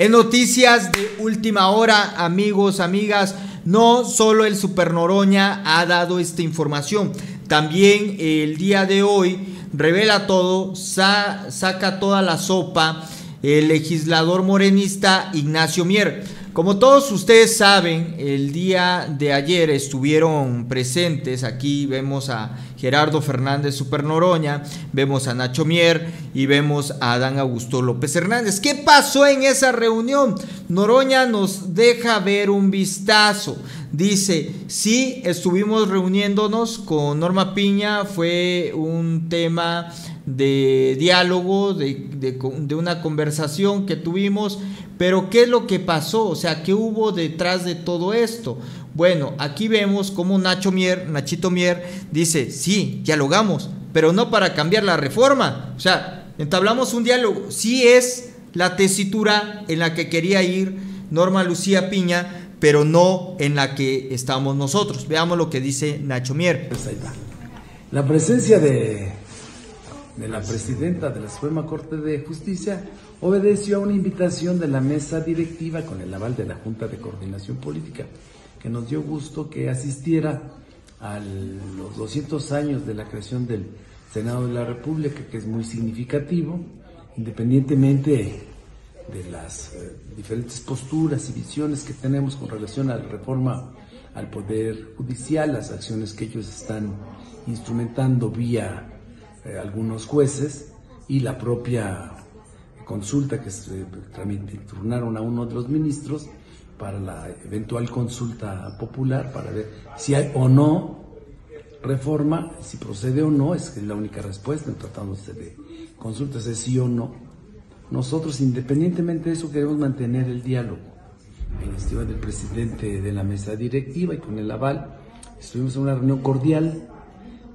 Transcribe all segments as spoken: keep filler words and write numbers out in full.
En noticias de última hora, amigos, amigas, no solo el Super Noroña ha dado esta información, también el día de hoy revela todo, sa saca toda la sopa el legislador morenista Ignacio Mier. Como todos ustedes saben, el día de ayer estuvieron presentes, aquí vemos a Gerardo Fernández Super Noroña, vemos a Nacho Mier y vemos a Adán Augusto López Hernández. ¿Qué pasó en esa reunión? Noroña nos deja ver un vistazo. Dice, sí, estuvimos reuniéndonos con Norma Piña, fue un tema de diálogo, de, de, de una conversación que tuvimos, pero ¿qué es lo que pasó? O sea, ¿qué hubo detrás de todo esto? Bueno, aquí vemos cómo Nacho Mier, Nachito Mier dice, sí, dialogamos, pero no para cambiar la reforma. O sea, entablamos un diálogo. Sí es la tesitura en la que quería ir Norma Lucía Piña, pero no en la que estamos nosotros. Veamos lo que dice Nacho Mier. La presencia de, de la presidenta de la Suprema Corte de Justicia obedeció a una invitación de la mesa directiva con el aval de la Junta de Coordinación Política, que nos dio gusto que asistiera a los doscientos años de la creación del Senado de la República, que es muy significativo, independientemente de las eh, diferentes posturas y visiones que tenemos con relación a la reforma al Poder Judicial, las acciones que ellos están instrumentando vía eh, algunos jueces y la propia consulta que se eh, turnaron a uno de los ministros para la eventual consulta popular, para ver si hay o no reforma, si procede o no, es la única respuesta en tratándose de consultas, es sí o no. Nosotros, independientemente de eso, queremos mantener el diálogo. En la gestión del presidente de la mesa directiva y con el aval, estuvimos en una reunión cordial,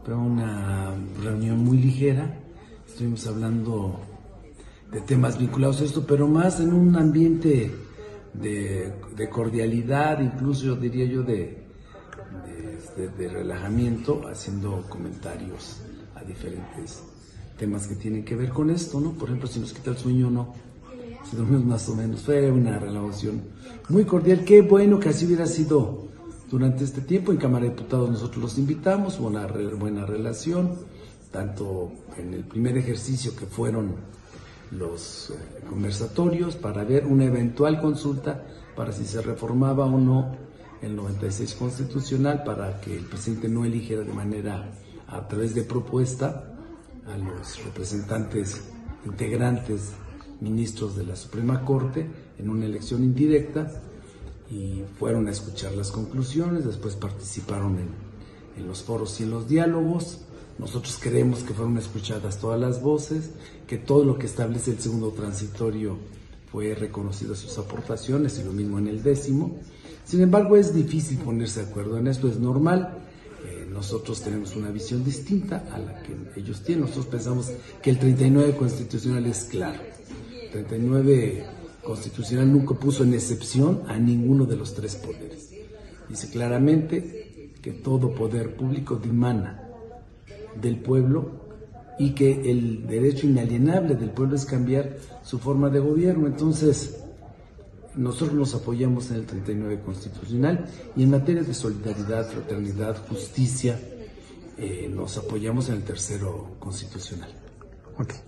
pero una reunión muy ligera, estuvimos hablando de temas vinculados a esto, pero más en un ambiente De, de cordialidad, incluso yo diría yo de, de, de, de relajamiento, haciendo comentarios a diferentes temas que tienen que ver con esto, ¿no? Por ejemplo, si nos quita el sueño o no, si dormimos más o menos. Fue una relación muy cordial. Qué bueno que así hubiera sido durante este tiempo. En Cámara de Diputados nosotros los invitamos, hubo una re, buena relación, tanto en el primer ejercicio que fueron los eh, conversatorios para ver una eventual consulta para si se reformaba o no el noventa y seis constitucional, para que el presidente no eligiera de manera a través de propuesta a los representantes integrantes ministros de la Suprema Corte en una elección indirecta, y fueron a escuchar las conclusiones, después participaron en, en los foros y en los diálogos. Nosotros creemos que fueron escuchadas todas las voces, que todo lo que establece el segundo transitorio fue reconocido, sus aportaciones, y lo mismo en el décimo. Sin embargo, es difícil ponerse de acuerdo en esto, es normal. Eh, nosotros tenemos una visión distinta a la que ellos tienen. Nosotros pensamos que el treinta y nueve constitucional es claro. El treinta y nueve constitucional nunca puso en excepción a ninguno de los tres poderes. Dice claramente que todo poder público dimana del pueblo, y que el derecho inalienable del pueblo es cambiar su forma de gobierno. Entonces, nosotros nos apoyamos en el treinta y nueve constitucional, y en materia de solidaridad, fraternidad, justicia, eh, nos apoyamos en el tercero constitucional. Okay.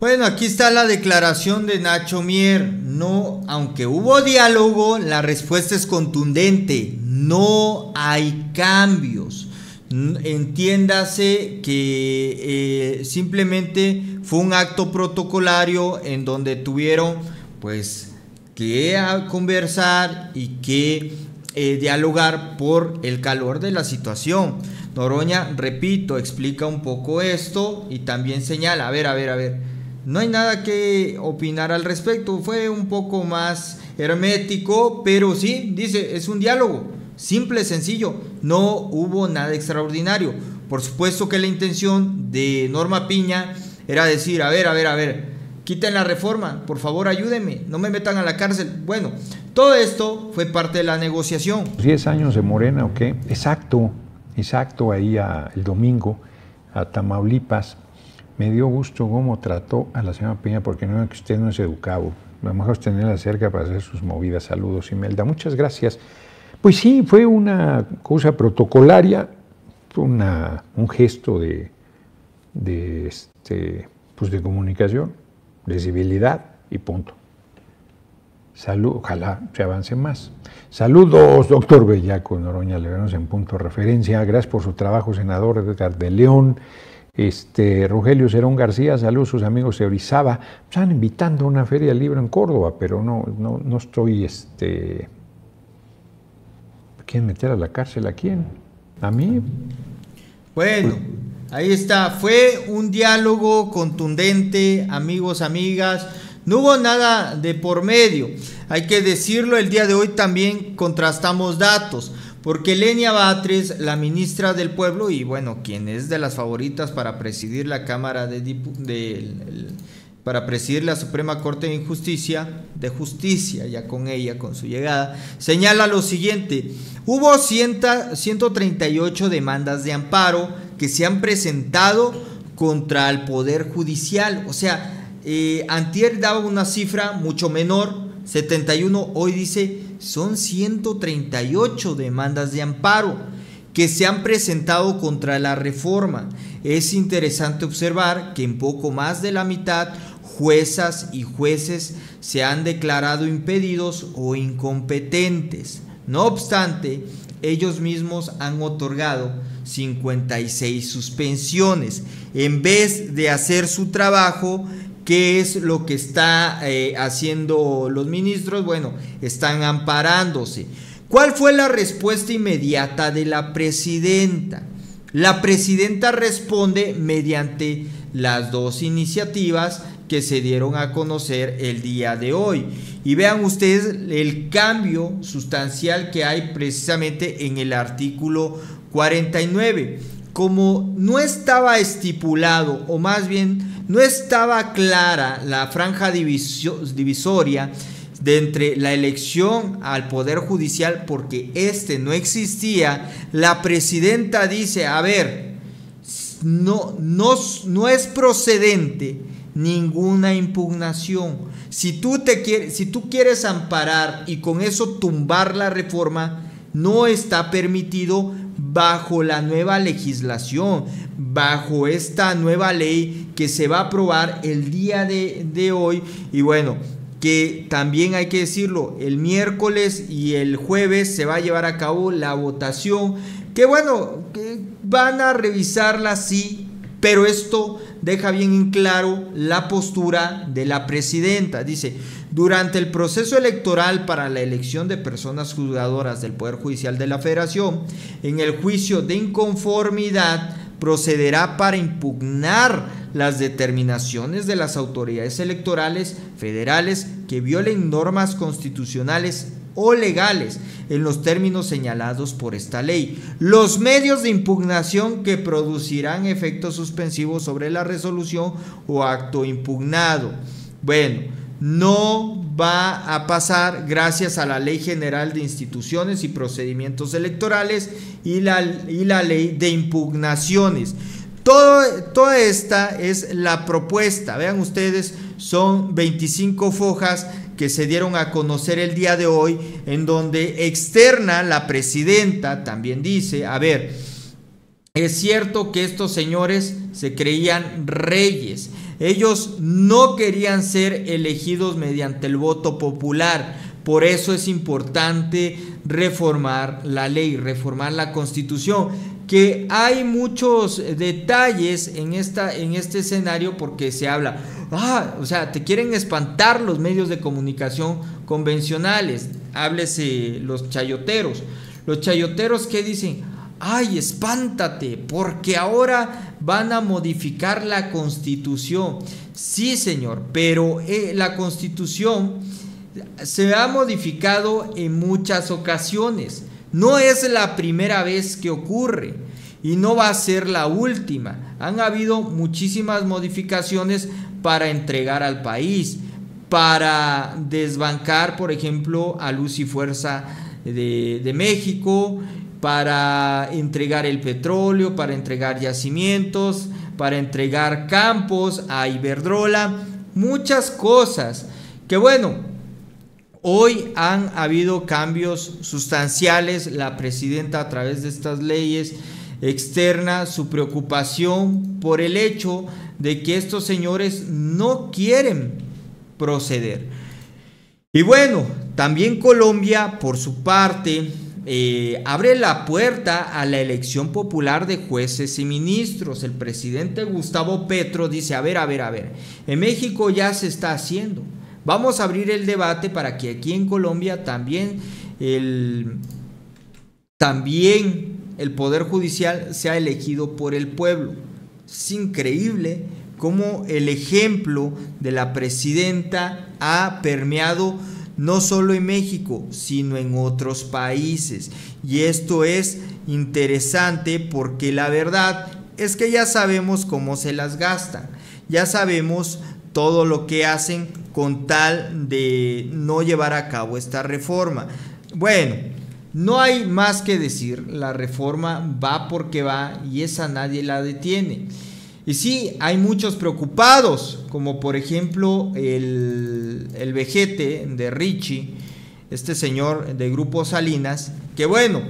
Bueno, aquí está la declaración de Nacho Mier. No, aunque hubo diálogo, la respuesta es contundente. No hay cambios. Entiéndase que eh, simplemente fue un acto protocolario en donde tuvieron pues que conversar y que eh, dialogar por el calor de la situación. Noroña, repito, explica un poco esto y también señala, a ver, a ver, a ver, no hay nada que opinar al respecto, fue un poco más hermético, pero sí, dice, es un diálogo. Simple, sencillo, no hubo nada extraordinario. Por supuesto que la intención de Norma Piña era decir, a ver, a ver, a ver, quiten la reforma, por favor ayúdenme, no me metan a la cárcel. Bueno, todo esto fue parte de la negociación. diez años de Morena, ¿o qué? Exacto, exacto, ahí a, el domingo a Tamaulipas. Me dio gusto cómo trató a la señora Piña, porque no era que usted no es educado, Vamos a tenerla cerca para hacer sus movidas. Saludos, Imelda. Muchas gracias. Pues sí, fue una cosa protocolaria, una, un gesto de, de, este, pues de comunicación, de civilidad y punto. Salud, ojalá se avance más. Saludos, doctor Bellaco Noroña, le vemos en punto de referencia. Gracias por su trabajo, senador Edgar de León. Este, Rogelio Cerón García, saludos, sus amigos de Orizaba. Están invitando a una feria del libro en Córdoba, pero no, no, no estoy... Este... ¿Quieren meter a la cárcel a quién? ¿A mí? Bueno, ahí está. Fue un diálogo contundente, amigos, amigas. No hubo nada de por medio. Hay que decirlo, el día de hoy también contrastamos datos. Porque Lenia Batres, la ministra del Pueblo, y bueno, quien es de las favoritas para presidir la Cámara de Diputados, para presidir la Suprema Corte de Justicia, de Justicia, ya con ella, con su llegada, señala lo siguiente: hubo ciento treinta y ocho demandas de amparo que se han presentado contra el Poder Judicial. O sea, eh, antier daba una cifra mucho menor, setenta y uno, hoy dice son ciento treinta y ocho demandas de amparo que se han presentado contra la reforma. Es interesante observar que en poco más de la mitad juezas y jueces se han declarado impedidos o incompetentes. No obstante, ellos mismos han otorgado cincuenta y seis suspensiones en vez de hacer su trabajo. ¿Qué es lo que están eh, haciendo los ministros? Bueno, están amparándose. ¿Cuál fue la respuesta inmediata de la presidenta? La presidenta responde mediante las dos iniciativas que se dieron a conocer el día de hoy. Y vean ustedes el cambio sustancial que hay precisamente en el artículo cuarenta y nueve. Como no estaba estipulado, o más bien no estaba clara la franja divisoria de entre la elección al Poder Judicial, porque este no existía, la presidenta dice, a ver, no, no, no es procedente ninguna impugnación. Si tú, te quieres, si tú quieres amparar y con eso tumbar la reforma, no está permitido bajo la nueva legislación, bajo esta nueva ley que se va a aprobar el día de, de hoy. Y bueno, que también hay que decirlo, el miércoles y el jueves se va a llevar a cabo la votación, que bueno, que van a revisarla, sí, pero esto deja bien en claro la postura de la presidenta. Dice, durante el proceso electoral para la elección de personas juzgadoras del Poder Judicial de la Federación, en el juicio de inconformidad procederá para impugnar las determinaciones de las autoridades electorales federales que violen normas constitucionales o legales en los términos señalados por esta ley. Los medios de impugnación que producirán efectos suspensivos sobre la resolución o acto impugnado. Bueno, no va a pasar gracias a la Ley General de Instituciones y Procedimientos Electorales y la, y la Ley de Impugnaciones. Todo, toda esta es la propuesta. Vean ustedes, son veinticinco fojas que se dieron a conocer el día de hoy, en donde externa la presidenta también dice, a ver, es cierto que estos señores se creían reyes. Ellos no querían ser elegidos mediante el voto popular, por eso es importante reformar la ley, reformar la Constitución, que hay muchos detalles en, esta, en este escenario, porque se habla, ah, o sea, te quieren espantar los medios de comunicación convencionales, háblese los chayoteros, los chayoteros que dicen, ay, espántate, porque ahora van a modificar la Constitución. Sí, señor, pero eh, la Constitución se ha modificado en muchas ocasiones. No es la primera vez que ocurre y no va a ser la última. Han habido muchísimas modificaciones para entregar al país, para desbancar, por ejemplo, a Luz y Fuerza de, de México, para entregar el petróleo, para entregar yacimientos, para entregar campos a Iberdrola, muchas cosas Que bueno, hoy han habido cambios sustanciales. La presidenta, a través de estas leyes externas, su preocupación por el hecho de que estos señores no quieren proceder. Y bueno, también Colombia, por su parte, eh, abre la puerta a la elección popular de jueces y ministros. El presidente Gustavo Petro dice, a ver, a ver, a ver, en México ya se está haciendo. Vamos a abrir el debate para que aquí en Colombia también el, también el Poder Judicial sea elegido por el pueblo. Es increíble cómo el ejemplo de la presidenta ha permeado no solo en México, sino en otros países. Y esto es interesante porque la verdad es que ya sabemos cómo se las gastan. Ya sabemos todo lo que hacen con tal de no llevar a cabo esta reforma. Bueno, no hay más que decir. La reforma va porque va y esa nadie la detiene. Y sí, hay muchos preocupados, como por ejemplo el, el vejete de Richie, este señor de Grupo Salinas, que bueno,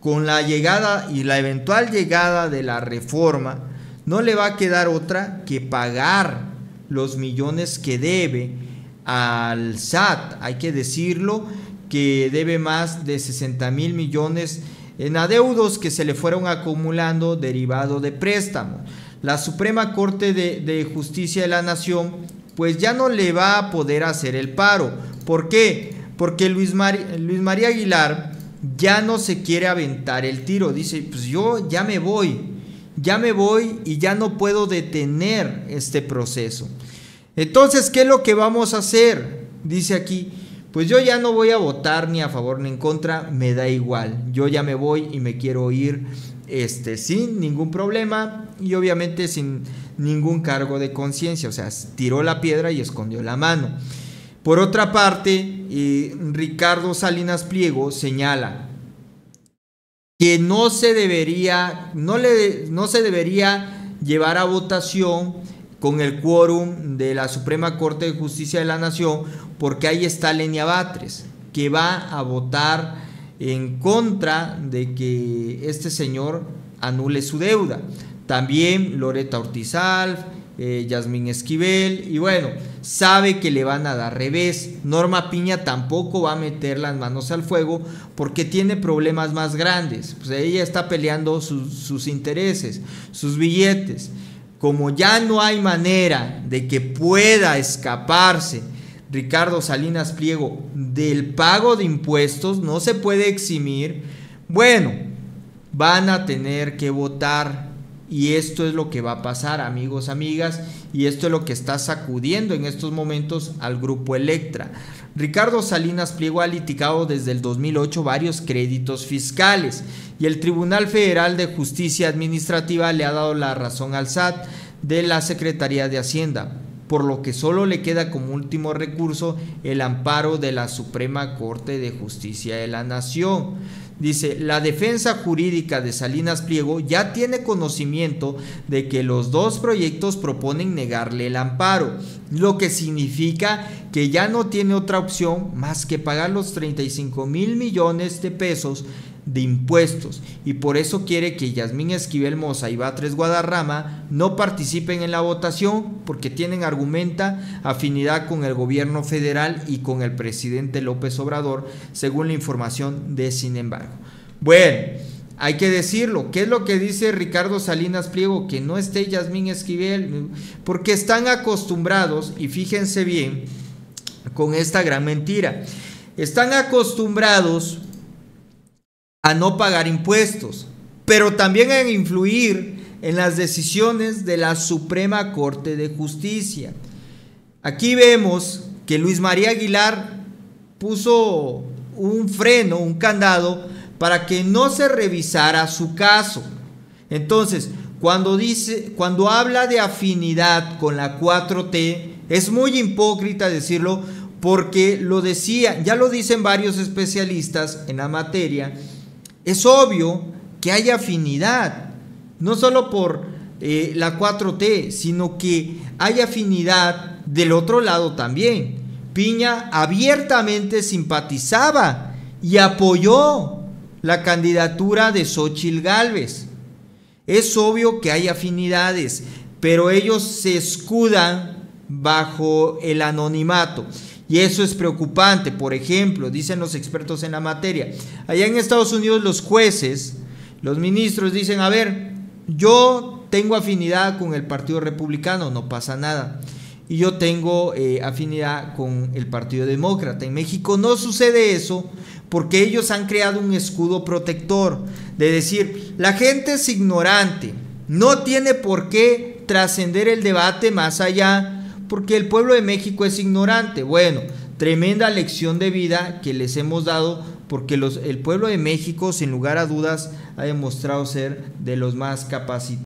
con la llegada y la eventual llegada de la reforma, no le va a quedar otra que pagar los millones que debe al S A T. Hay que decirlo, que debe más de sesenta mil millones en adeudos que se le fueron acumulando derivado de préstamos. La Suprema Corte de, de Justicia de la Nación pues ya no le va a poder hacer el paro. ¿Por qué? Porque Luis, Mar, Luis María Aguilar ya no se quiere aventar el tiro. Dice, pues yo ya me voy, ya me voy y ya no puedo detener este proceso. Entonces, ¿qué es lo que vamos a hacer? Dice aquí, pues yo ya no voy a votar ni a favor ni en contra, me da igual. Yo ya me voy y me quiero ir Este, sin ningún problema y obviamente sin ningún cargo de conciencia. O sea, tiró la piedra y escondió la mano. Por otra parte, eh, Ricardo Salinas Pliego señala que no se debería, no, le, no se debería llevar a votación con el quórum de la Suprema Corte de Justicia de la Nación, porque ahí está Lenia Batres, que va a votar en contra de que este señor anule su deuda. También Loreta Ortizal, eh, Yasmín Esquivel, y bueno, sabe que le van a dar revés. Norma Piña tampoco va a meter las manos al fuego porque tiene problemas más grandes. Pues ella está peleando su, sus intereses, sus billetes. Como ya no hay manera de que pueda escaparse Ricardo Salinas Pliego del pago de impuestos, no se puede eximir. Bueno, van a tener que votar y esto es lo que va a pasar, amigos, amigas, y esto es lo que está sacudiendo en estos momentos al Grupo Electra. Ricardo Salinas Pliego ha litigado desde el dos mil ocho varios créditos fiscales y el Tribunal Federal de Justicia Administrativa le ha dado la razón al S A T de la Secretaría de Hacienda, por lo que solo le queda como último recurso el amparo de la Suprema Corte de Justicia de la Nación. Dice, la defensa jurídica de Salinas Pliego ya tiene conocimiento de que los dos proyectos proponen negarle el amparo, lo que significa que ya no tiene otra opción más que pagar los treinta y cinco mil millones de pesos de impuestos, y por eso quiere que Yasmín Esquivel Moza y Batres Guadarrama no participen en la votación porque tienen, argumenta, afinidad con el gobierno federal y con el presidente López Obrador, según la información de Sin Embargo. Bueno, hay que decirlo, ¿qué es lo que dice Ricardo Salinas Pliego? Que no esté Yasmín Esquivel, porque están acostumbrados, y fíjense bien con esta gran mentira, están acostumbrados a no pagar impuestos, pero también a influir en las decisiones de la Suprema Corte de Justicia. Aquí vemos que Luis María Aguilar puso un freno, un candado, para que no se revisara su caso. Entonces, cuando dice, cuando habla de afinidad con la cuatro T, es muy hipócrita decirlo, porque lo decía, ya lo dicen varios especialistas en la materia. Es obvio que hay afinidad, no solo por eh, la cuatro T, sino que hay afinidad del otro lado también. Piña abiertamente simpatizaba y apoyó la candidatura de Xochitl Gálvez. Es obvio que hay afinidades, pero ellos se escudan bajo el anonimato. Y eso es preocupante. Por ejemplo, dicen los expertos en la materia, allá en Estados Unidos los jueces, los ministros dicen, a ver, yo tengo afinidad con el Partido Republicano, no pasa nada. Y yo tengo eh, afinidad con el Partido Demócrata. En México no sucede eso porque ellos han creado un escudo protector de decir, la gente es ignorante, no tiene por qué trascender el debate más allá porque el pueblo de México es ignorante. Bueno, tremenda lección de vida que les hemos dado porque los, el pueblo de México, sin lugar a dudas, ha demostrado ser de los más capacitados.